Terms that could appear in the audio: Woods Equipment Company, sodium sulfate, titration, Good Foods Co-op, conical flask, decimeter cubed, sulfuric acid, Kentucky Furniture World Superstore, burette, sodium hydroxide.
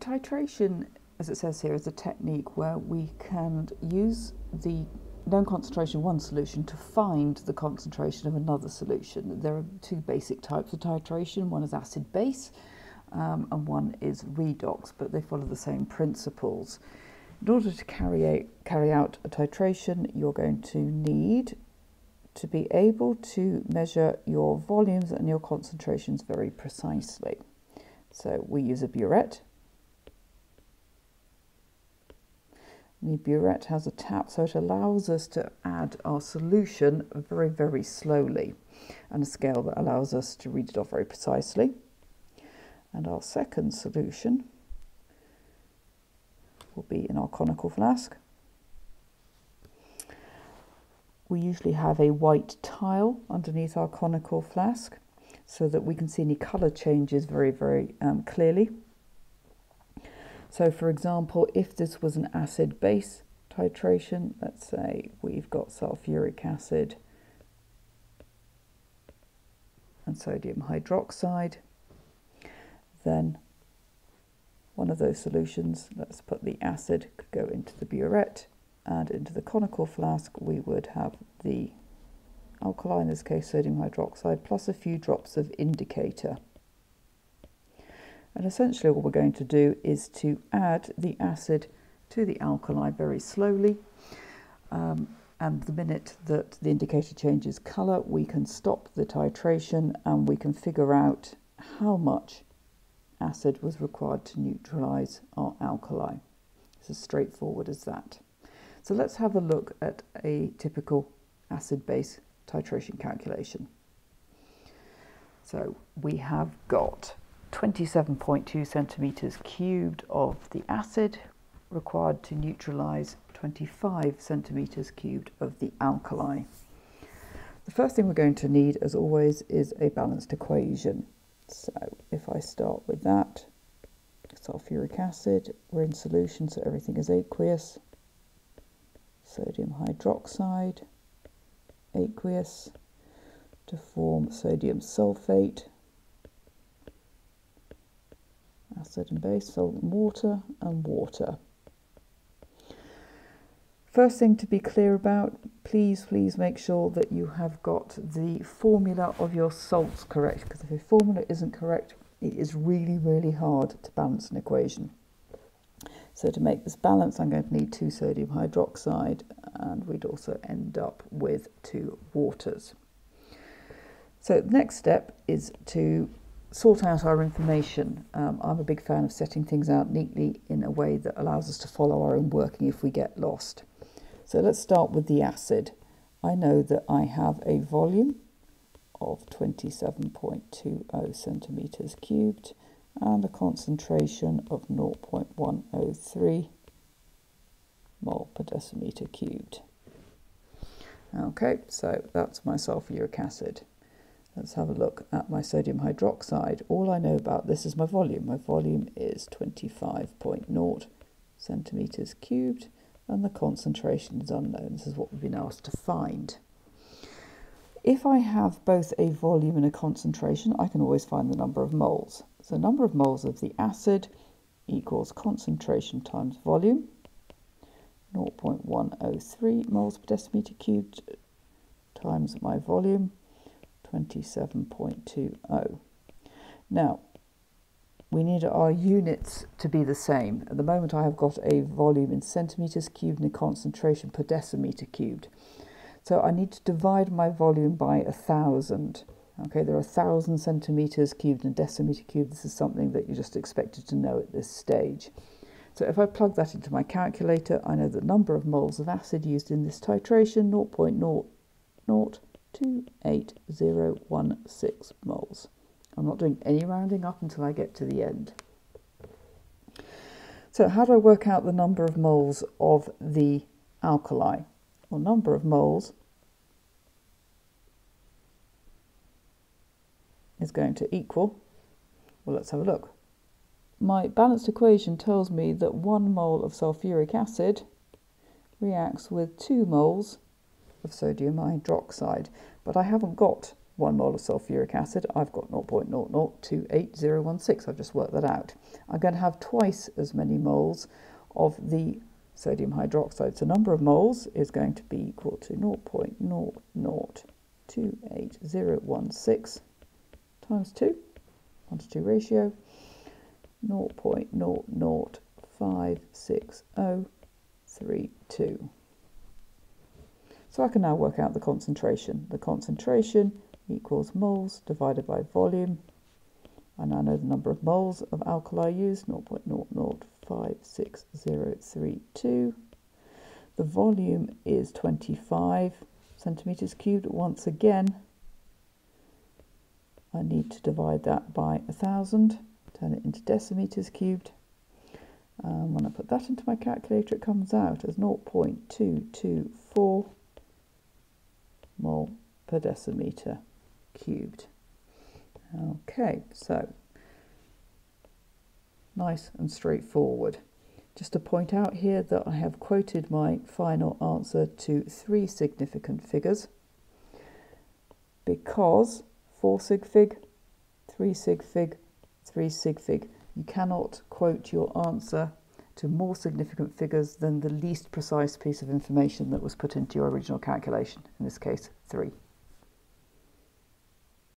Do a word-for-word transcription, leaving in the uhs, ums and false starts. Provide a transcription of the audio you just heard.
Titration, as it says here, is a technique where we can use the known concentration of one solution to find the concentration of another solution. There are two basic types of titration. One is acid-base um, and one is redox, but they follow the same principles. In order to carry, a, carry out a titration, you're going to need to be able to measure your volumes and your concentrations very precisely. So we use a burette. The burette has a tap, so it allows us to add our solution very, very slowly, and a scale that allows us to read it off very precisely. And our second solution will be in our conical flask. We usually have a white tile underneath our conical flask so that we can see any colour changes very, very um, clearly. So, for example, if this was an acid-base titration, let's say we've got sulfuric acid and sodium hydroxide, then one of those solutions, let's put the acid, could go into the burette, and into the conical flask we would have the alkali, in this case sodium hydroxide, plus a few drops of indicator. And essentially what we're going to do is to add the acid to the alkali very slowly, um, and the minute that the indicator changes colour we can stop the titration and we can figure out how much acid was required to neutralise our alkali. It's as straightforward as that. So let's have a look at a typical acid-base titration calculation. So we have got twenty-seven point two centimetres cubed of the acid required to neutralise twenty-five centimetres cubed of the alkali. The first thing we're going to need, as always, is a balanced equation. So if I start with that, sulfuric acid, we're in solution, so everything is aqueous. Sodium hydroxide, aqueous, to form sodium sulfate. Acid and base, salt and water, and water. First thing to be clear about, please, please make sure that you have got the formula of your salts correct, because if your formula isn't correct, it is really, really hard to balance an equation. So to make this balance, I'm going to need two sodium hydroxide, and we'd also end up with two waters. So the next step is to sort out our information. Um, I'm a big fan of setting things out neatly in a way that allows us to follow our own working if we get lost. So let's start with the acid. I know that I have a volume of twenty-seven point two zero centimetres cubed and a concentration of zero point one zero three mole per decimetre cubed. Okay, so that's my sulfuric acid. Let's have a look at my sodium hydroxide. All I know about this is my volume. My volume is twenty-five point zero centimetres cubed and the concentration is unknown. This is what we've been asked to find. If I have both a volume and a concentration, I can always find the number of moles. So number of moles of the acid equals concentration times volume, zero point one zero three moles per decimetre cubed times my volume, twenty-seven point two zero. Now, we need our units to be the same. At the moment I have got a volume in centimetres cubed and a concentration per decimetre cubed. So I need to divide my volume by a thousand. Okay, there are a thousand centimetres cubed and decimetre cubed. This is something that you're just expected to know at this stage. So if I plug that into my calculator, I know the number of moles of acid used in this titration, zero point zero zero two eight zero one six moles. I'm not doing any rounding up until I get to the end. So how do I work out the number of moles of the alkali? Well, number of moles is going to equal, well, let's have a look. My balanced equation tells me that one mole of sulfuric acid reacts with two moles of sodium hydroxide, but I haven't got one mole of sulfuric acid, I've got zero point zero zero two eight zero one six. I've just worked that out. I'm going to have twice as many moles of the sodium hydroxide. So number of moles is going to be equal to zero point zero zero two eight zero one six times two, one to two ratio, zero point zero zero five six zero three two. So I can now work out the concentration. The concentration equals moles divided by volume. And I know the number of moles of alkali used, zero point zero zero five six zero three two. The volume is twenty-five centimeters cubed. Once again, I need to divide that by one thousand, turn it into decimeters cubed. Um, when I put that into my calculator, it comes out as zero point two two four mole per decimeter cubed. Okay, so nice and straightforward. Just to point out here that I have quoted my final answer to three significant figures, because four sig fig, three sig fig, three sig fig. You cannot quote your answer to more significant figures than the least precise piece of information that was put into your original calculation, in this case, three.